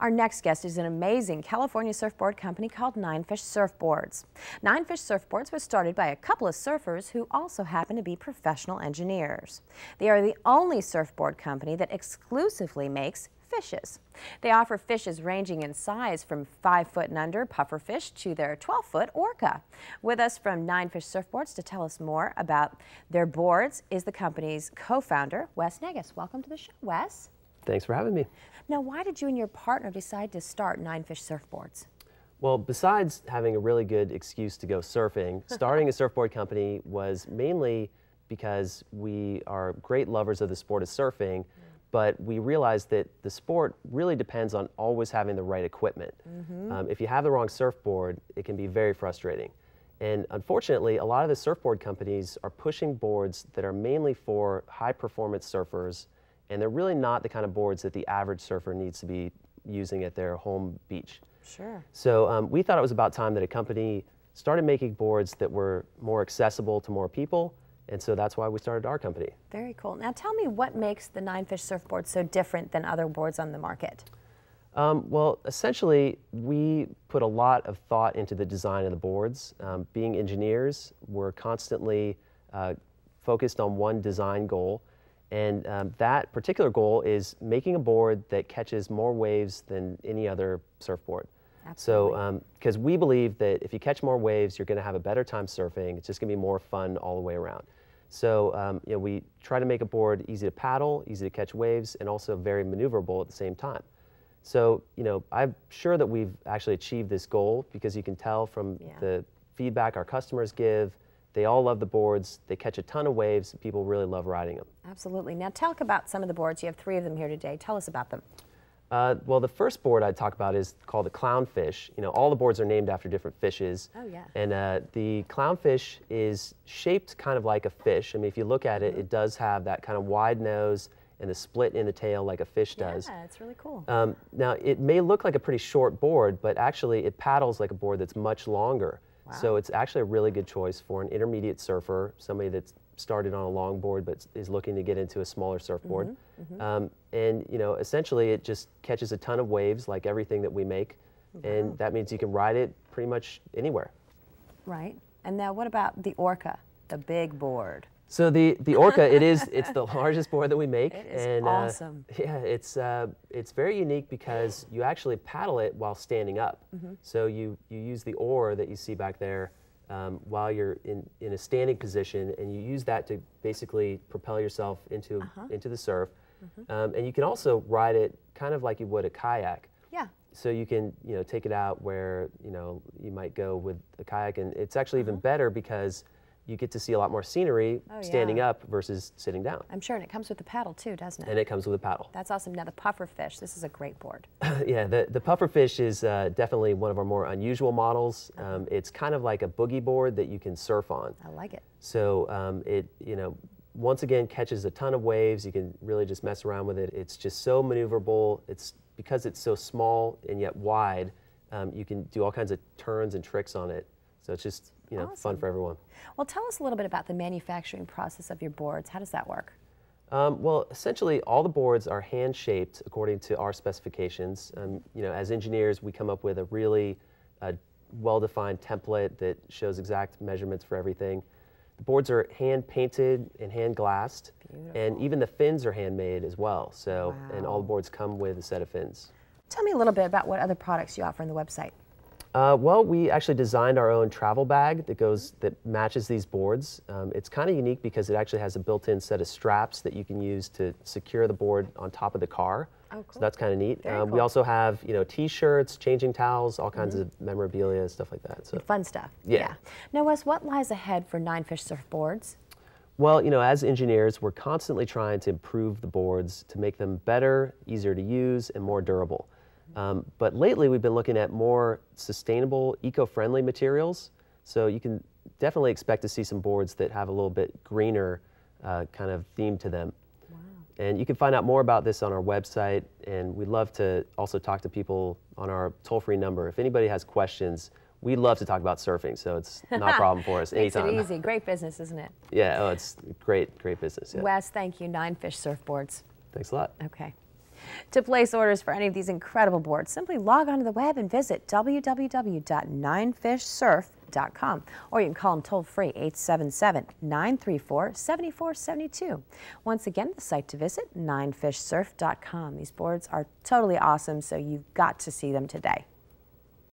Our next guest is an amazing California surfboard company called 9fish Surfboards. 9fish Surfboards was started by a couple of surfers who also happen to be professional engineers. They are the only surfboard company that exclusively makes fishes. They offer fishes ranging in size from 5 foot and under puffer fish to their 12-foot orca. With us from 9fish Surfboards to tell us more about their boards is the company's co-founder, Wes Negus. Welcome to the show, Wes. Thanks for having me. Now, why did you and your partner decide to start 9fish Surfboards? Well, besides having a really good excuse to go surfing, starting a surfboard company was mainly because we are great lovers of the sport of surfing. But we realized that the sport really depends on always having the right equipment. Mm-hmm. If you have the wrong surfboard, it can be very frustrating. And unfortunately, a lot of the surfboard companies are pushing boards that are mainly for high-performance surfers, and they're really not the kind of boards that the average surfer needs to be using at their home beach. Sure. So we thought it was about time that a company started making boards that were more accessible to more people. And so that's why we started our company. Very cool. Now tell me, what makes the 9fish Surfboard so different than other boards on the market? Well, essentially, we put a lot of thought into the design of the boards. Being engineers, we're constantly focused on one design goal. And that particular goal is making a board that catches more waves than any other surfboard. Absolutely. So, because we believe that if you catch more waves, you're going to have a better time surfing. It's just going to be more fun all the way around. So, you know, we try to make a board easy to paddle, easy to catch waves, and also very maneuverable at the same time. So, you know, I'm sure that we've actually achieved this goal because you can tell from the feedback our customers give. They all love the boards. They catch a ton of waves. And people really love riding them. Absolutely. Now, talk about some of the boards. You have three of them here today. Tell us about them. Well, the first board I'd talk about is called the Clownfish. You know, all the boards are named after different fishes. Oh, yeah. And the Clownfish is shaped kind of like a fish. I mean, if you look at it, it does have that kind of wide nose and the split in the tail like a fish does. Yeah, it's really cool. Now, it may look like a pretty short board, but actually it paddles like a board that's much longer. Wow. So it's actually a really good choice for an intermediate surfer, somebody that's started on a long board but is looking to get into a smaller surfboard. Mm-hmm, mm-hmm. And you know, essentially it just catches a ton of waves like everything that we make. Wow. And that means you can ride it pretty much anywhere. Right. And now what about the Orca, the big board? So the Orca, it's the largest board that we make. It is awesome. Yeah, it's very unique because you actually paddle it while standing up. Mm-hmm. So you use the oar that you see back there while you're in a standing position, and you use that to basically propel yourself into the surf. Mm-hmm. And you can also ride it kind of like you would a kayak. Yeah. So you can, you know, take it out where, you know, you might go with a kayak, and it's actually even better because you get to see a lot more scenery standing up versus sitting down. I'm sure, and it comes with a paddle too, doesn't it? And it comes with a paddle. That's awesome. Now the puffer fish, this is a great board. Yeah, the puffer fish is definitely one of our more unusual models. It's kind of like a boogie board that you can surf on. I like it. So it, you know, once again catches a ton of waves. You can really just mess around with it. It's just so maneuverable. It's because it's so small and yet wide. You can do all kinds of turns and tricks on it. So it's just, you know, fun for everyone. Well, tell us a little bit about the manufacturing process of your boards. How does that work? Well, essentially, all the boards are hand-shaped according to our specifications. You know, as engineers, we come up with a really well-defined template that shows exact measurements for everything. The boards are hand-painted and hand-glassed. Beautiful. And even the fins are handmade as well. So, wow. And all the boards come with a set of fins. Tell me a little bit about what other products you offer on the website. Well, we actually designed our own travel bag that matches these boards. It's kind of unique because it actually has a built-in set of straps that you can use to secure the board on top of the car. Oh, cool. So that's kind of neat. Cool. We also have, you know, T-shirts, changing towels, all kinds of memorabilia and stuff like that. So fun stuff. Yeah. Now, Wes, what lies ahead for 9fish Surfboards? Well, you know, as engineers, we're constantly trying to improve the boards to make them better, easier to use, and more durable. But lately we've been looking at more sustainable, eco-friendly materials. So you can definitely expect to see some boards that have a little bit greener kind of theme to them. Wow. And you can find out more about this on our website. And we'd love to also talk to people on our toll-free number. If anybody has questions, we love to talk about surfing, so it's not a problem for us. Anytime. Makes it easy. Great business, isn't it? Yeah, oh, it's great business. Yeah. Wes, thank you. 9fish Surfboards. Thanks a lot. Okay. To place orders for any of these incredible boards, simply log onto the web and visit www.9fishsurf.com, or you can call them toll-free 877-934-7472. Once again, the site to visit, 9fishsurf.com. These boards are totally awesome, so you've got to see them today.